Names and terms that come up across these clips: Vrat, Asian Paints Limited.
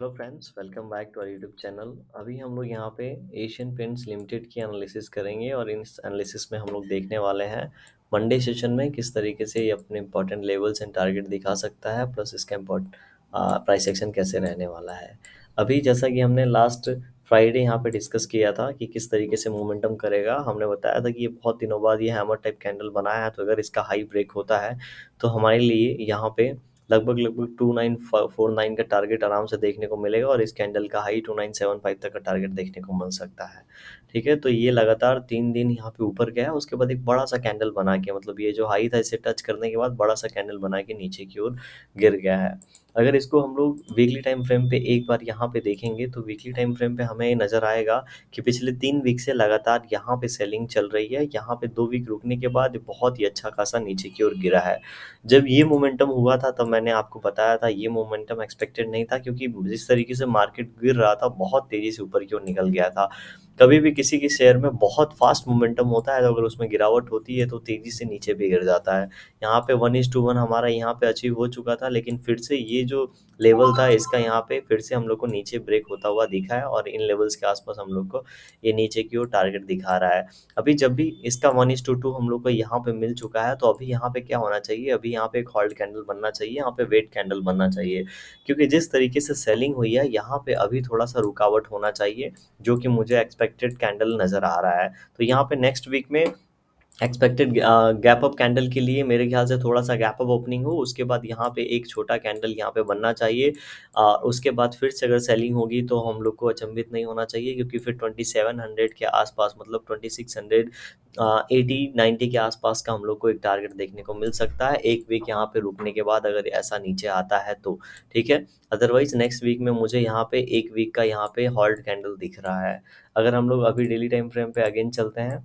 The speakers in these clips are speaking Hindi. Hello friends, welcome back to our YouTube channel. अभी हम लोग यहाँ पे एशियन पेंट्स लिमिटेड की एनालिसिस करेंगे और इन एनालिसिस में हम लोग देखने वाले हैं मंडे सेशन में किस तरीके से ये अपने इंपॉर्टेंट लेवल्स एंड टारगेट दिखा सकता है, प्लस इसका इम्पोर्टेंट प्राइस एक्शन कैसे रहने वाला है। अभी जैसा कि हमने लास्ट फ्राइडे यहाँ पे डिस्कस किया था कि किस तरीके से मोमेंटम करेगा, हमने बताया था कि ये बहुत दिनों बाद ये हैमर टाइप कैंडल बनाया है, तो अगर इसका हाई ब्रेक होता है तो हमारे लिए यहाँ पे लगभग 2949 का टारगेट आराम से देखने को मिलेगा और इस कैंडल का हाई 2975 तक का टारगेट देखने को मिल सकता है। ठीक है, तो ये लगातार 3 दिन यहाँ पे ऊपर गया, उसके बाद एक बड़ा सा कैंडल बना के, मतलब ये जो हाई था इसे टच करने के बाद बड़ा सा कैंडल बना के नीचे की ओर गिर गया है। अगर इसको हम लोग वीकली टाइम फ्रेम पे एक बार यहाँ पे देखेंगे तो वीकली टाइम फ्रेम पे हमें नज़र आएगा कि पिछले 3 वीक से लगातार यहाँ पे सेलिंग चल रही है। यहाँ पे 2 वीक रुकने के बाद बहुत ही अच्छा खासा नीचे की ओर गिरा है। जब ये मोमेंटम हुआ था तब मैंने आपको बताया था ये मोमेंटम एक्सपेक्टेड नहीं था, क्योंकि जिस तरीके से मार्केट गिर रहा था बहुत तेज़ी से ऊपर की ओर निकल गया था। कभी भी किसी के शेयर में बहुत फास्ट मोमेंटम होता है, तो अगर उसमें गिरावट होती है तो तेज़ी से नीचे भी गिर जाता है। यहाँ पे 1:1 हमारा यहाँ पे अचीव हो चुका था, लेकिन फिर से ये जो लेवल था इसका यहाँ पे फिर से हम लोग को नीचे ब्रेक होता हुआ दिखा है और इन लेवल्स के आसपास हम लोग को ये नीचे की ओर टारगेट दिखा रहा है। अभी जब भी इसका 1:2 हम लोग को यहाँ पे मिल चुका है, तो अभी यहाँ पे क्या होना चाहिए, अभी यहाँ पे एक हॉल्ड कैंडल बनना चाहिए, यहाँ पे वेट कैंडल बनना चाहिए, क्योंकि जिस तरीके से सेलिंग हुई है यहाँ पे अभी थोड़ा सा रुकावट होना चाहिए, जो कि मुझे एक्सपेक्टेड कैंडल नज़र आ रहा है। तो यहाँ पे नेक्स्ट वीक में एक्सपेक्टेड गैप अप कैंडल के लिए मेरे ख्याल से थोड़ा सा गैप अप ओपनिंग हो, उसके बाद यहाँ पे एक छोटा कैंडल यहाँ पे बनना चाहिए। उसके बाद फिर से अगर सेलिंग होगी तो हम लोग को अचंभित नहीं होना चाहिए, क्योंकि फिर 2700 के आसपास, मतलब 2680-90 के आसपास का हम लोग को एक टारगेट देखने को मिल सकता है 1 वीक यहाँ पे रुकने के बाद, अगर ऐसा नीचे आता है तो ठीक है। अदरवाइज नेक्स्ट वीक में मुझे यहाँ पे 1 वीक का यहाँ पे हॉल्ड कैंडल दिख रहा है। अगर हम लोग अभी डेली टाइम फ्रेम पे अगेन चलते हैं,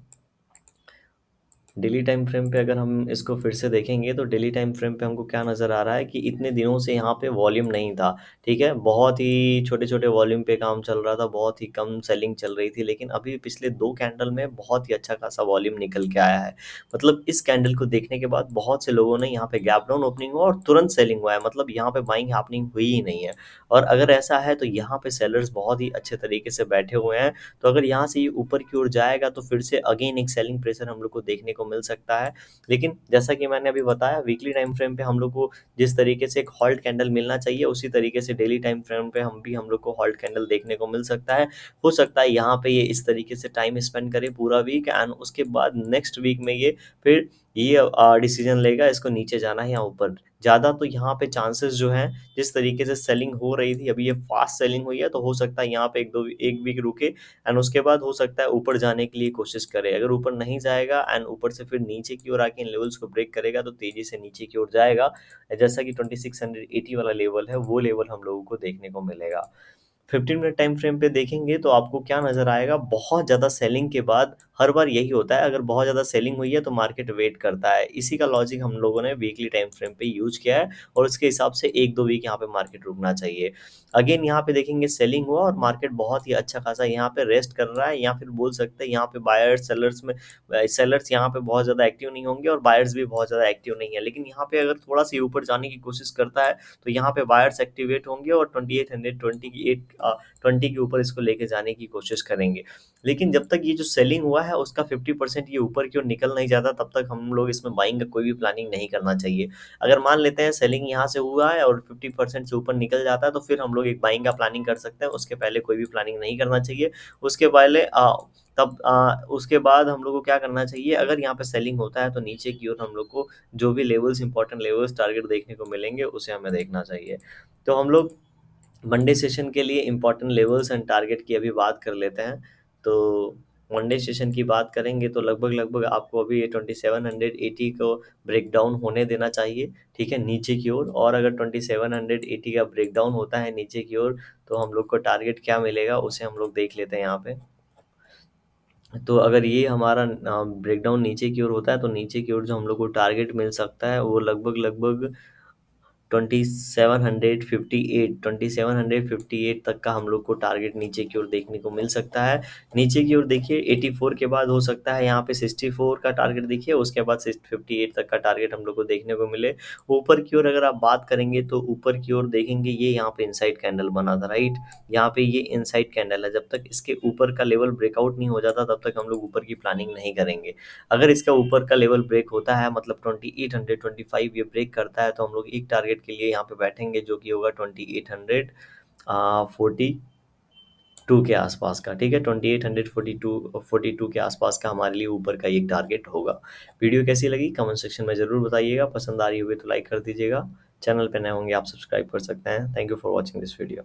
डेली टाइम फ्रेम पे अगर हम इसको फिर से देखेंगे तो डेली टाइम फ्रेम पे हमको क्या नज़र आ रहा है कि इतने दिनों से यहाँ पे वॉल्यूम नहीं था। ठीक है, बहुत ही छोटे छोटे वॉल्यूम पे काम चल रहा था, बहुत ही कम सेलिंग चल रही थी, लेकिन अभी पिछले 2 कैंडल में बहुत ही अच्छा खासा वॉल्यूम निकल के आया है। मतलब इस कैंडल को देखने के बाद बहुत से लोगों ने यहाँ पे गैप डाउन ओपनिंग हुआ और तुरंत सेलिंग हुआ है, मतलब यहाँ पे बाइंग हैपनिंग हुई ही नहीं है। और अगर ऐसा है तो यहाँ पे सेलर्स बहुत ही अच्छे तरीके से बैठे हुए हैं, तो अगर यहाँ से ये ऊपर की ओर जाएगा तो फिर से अगेन एक सेलिंग प्रेशर हम लोग को देखने को मिल सकता है। लेकिन जैसा कि मैंने अभी बताया, वीकली टाइम फ्रेम पे हम लोग को जिस तरीके से एक हॉल्ट कैंडल मिलना चाहिए, उसी तरीके से डेली टाइम फ्रेम पे हम लोग को हॉल्ट कैंडल देखने को मिल सकता है। हो सकता है यहाँ पे ये इस तरीके से टाइम स्पेंड करे पूरा वीक, एंड उसके बाद नेक्स्ट वीक में ये फिर ये डिसीजन लेगा इसको नीचे जाना है या ऊपर। ज़्यादा तो यहाँ पे चांसेस जो हैं, जिस तरीके से सेलिंग हो रही थी, अभी ये फास्ट सेलिंग हुई है, तो हो सकता है यहाँ पे 1-2 वीक रुके एंड उसके बाद हो सकता है ऊपर जाने के लिए कोशिश करे। अगर ऊपर नहीं जाएगा एंड ऊपर से फिर नीचे की ओर आके इन लेवल्स को ब्रेक करेगा तो तेज़ी से नीचे की ओर जाएगा। जैसा कि 2680 वाला लेवल है, वो लेवल हम लोगों को देखने को मिलेगा। 15 मिनट टाइम फ्रेम पे देखेंगे तो आपको क्या नज़र आएगा, बहुत ज़्यादा सेलिंग के बाद हर बार यही होता है, अगर बहुत ज़्यादा सेलिंग हुई है तो मार्केट वेट करता है। इसी का लॉजिक हम लोगों ने वीकली टाइम फ्रेम पे यूज किया है और उसके हिसाब से 1-2 वीक यहाँ पे मार्केट रुकना चाहिए। अगेन यहाँ पे देखेंगे सेलिंग हुआ और मार्केट बहुत ही अच्छा खासा यहाँ पे रेस्ट कर रहा है, या फिर बोल सकते हैं यहाँ पे बायर्स सेलर्स में, सेलर्स यहाँ पे बहुत ज़्यादा एक्टिव नहीं होंगे और बायर्स भी बहुत ज़्यादा एक्टिव नहीं है। लेकिन यहाँ पे अगर थोड़ा सा ऊपर जाने की कोशिश करता है तो यहाँ पे बायर्स एक्टिवेट होंगे और 2820 के ऊपर इसको लेके जाने की कोशिश करेंगे। लेकिन जब तक ये जो सेलिंग हुआ है उसका 50% ये ऊपर की ओर निकल नहीं जाता, तब तक हम लोग इसमें बाइंग का कोई भी प्लानिंग नहीं करना चाहिए। अगर मान लेते हैं सेलिंग यहाँ से हुआ है और 50% से ऊपर निकल जाता है तो फिर हम लोग एक बाइंग का प्लानिंग कर सकते हैं, उसके पहले कोई भी प्लानिंग नहीं करना चाहिए। उसके बाद हम लोग को क्या करना चाहिए, अगर यहाँ पे सेलिंग होता है तो नीचे की ओर हम लोग को जो भी लेवल्स, इंपॉर्टेंट लेवल्स, टारगेट देखने को मिलेंगे उसे हमें देखना चाहिए। तो हम लोग मंडे सेशन के लिए इम्पॉर्टेंट लेवल्स एंड टारगेट की अभी बात कर लेते हैं। तो मंडे सेशन की बात करेंगे तो लगभग आपको अभी 2780 को ब्रेकडाउन होने देना चाहिए, ठीक है, नीचे की ओर। और अगर 2780 का ब्रेकडाउन होता है नीचे की ओर तो हम लोग को टारगेट क्या मिलेगा उसे हम लोग देख लेते हैं यहाँ पे। तो अगर ये हमारा ब्रेकडाउन नीचे की ओर होता है तो नीचे की ओर जो हम लोग को टारगेट मिल सकता है वो लगभग 2758 तक का हम लोग को टारगेट नीचे की ओर देखने को मिल सकता है। नीचे की ओर देखिए 84 के बाद हो सकता है यहाँ पे 64 का टारगेट देखिए, उसके बाद 58 तक का टारगेट हम लोग को देखने को मिले। ऊपर की ओर अगर आप बात करेंगे तो ऊपर की ओर देखेंगे ये यहाँ पे इनसाइड कैंडल बना था, राइट। यहाँ पे ये इनसाइड कैंडल है, जब तक इसके ऊपर का लेवल ब्रेकआउट नहीं हो जाता तब तक हम लोग ऊपर की प्लानिंग नहीं करेंगे। अगर इसका ऊपर का लेवल ब्रेक होता है मतलब 2825 ये ब्रेक करता है तो हम लोग एक टारगेट के लिए यहाँ पे बैठेंगे जो कि होगा 2842 के आसपास का, ठीक है। 2842 के आसपास का हमारे लिए ऊपर का एक टारगेट होगा। वीडियो कैसी लगी कमेंट सेक्शन में ज़रूर बताइएगा। पसंद आ रही होगी तो लाइक कर दीजिएगा। चैनल पे नए होंगे आप सब्सक्राइब कर सकते हैं। Thank you for watching this video.